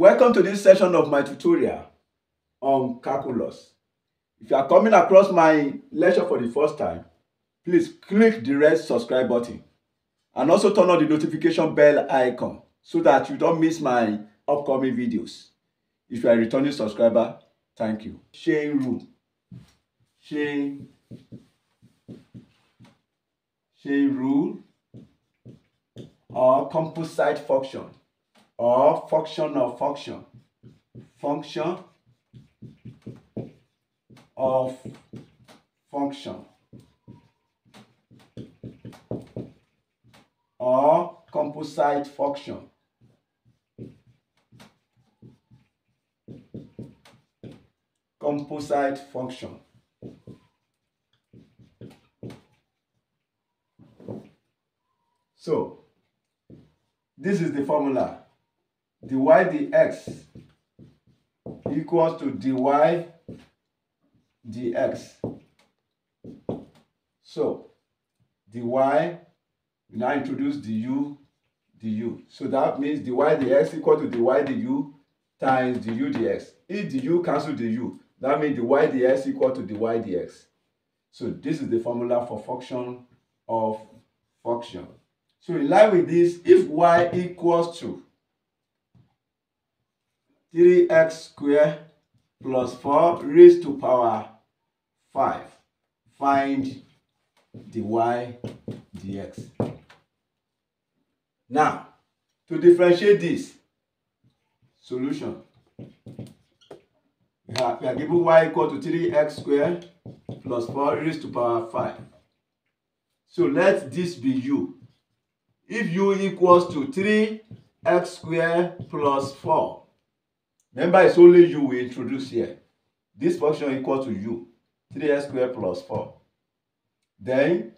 Welcome to this session of my tutorial on calculus. If you are coming across my lecture for the first time, please click the red subscribe button and also turn on the notification bell icon so that you don't miss my upcoming videos. If you are a returning subscriber, thank you. Chain rule or composite function or function of function. Function of function or composite function. Composite function. So, this is the formula. Dy dx equals to dy dx. So, dy, we now introduce du, du. So that means dy dx equals to dy du times du dx. If du cancels du, that means dy dx equal to dy dx. So this is the formula for function of function. So in line with this, if y equals to 3x squared plus 4 raised to power 5, find dy dx. Now, to differentiate this solution, we are given y equal to 3x squared plus 4 raised to power 5. So let this be u. If u equals to 3x squared plus 4, remember it's only u we introduce here. This function equals to u, 3x squared plus 4. Then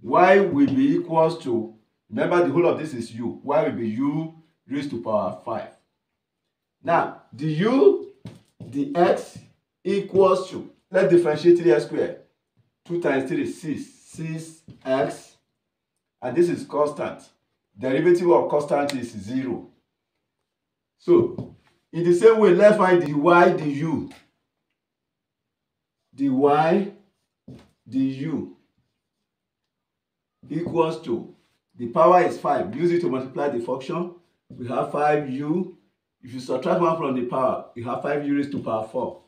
y will be equals to, remember the whole of this is u, y will be u raised to power 5. Now, the u dx equals to, let's differentiate 3x squared. 2 times 3 is 6. 6x. And this is constant. Derivative of constant is 0. So, in the same way, let's find dy du. Dy du equals to, the power is 5. Use it to multiply the function. We have 5u. If you subtract 1 from the power, you have 5u raised to power 4.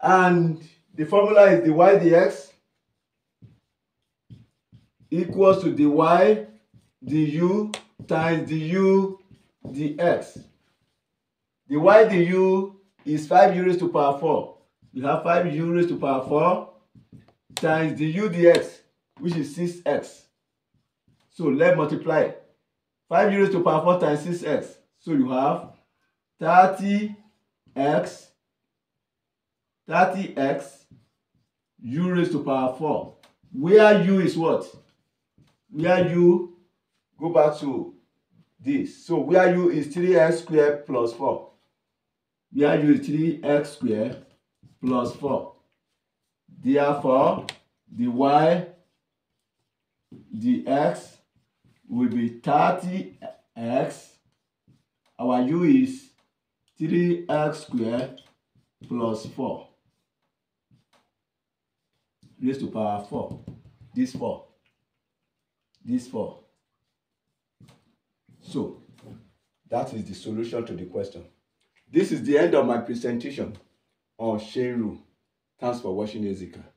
And the formula is dy dx equals to dy du times du dx. Dy du is 5u raised to power 4. You have 5u raised to power 4 times du dx, which is 6x. So let's multiply 5u raised to power 4 times 6x. So you have 30x u raised to power 4, where u is what? Where u, go back to this. So where u is 3x squared plus 4. Where u is 3x squared plus 4. Therefore, dy dx will be 30x. Our u is 3x squared plus 4 raised to power 4. This 4. So, that is the solution to the question. This is the end of my presentation on chain rule. Thanks for watching, Ezika.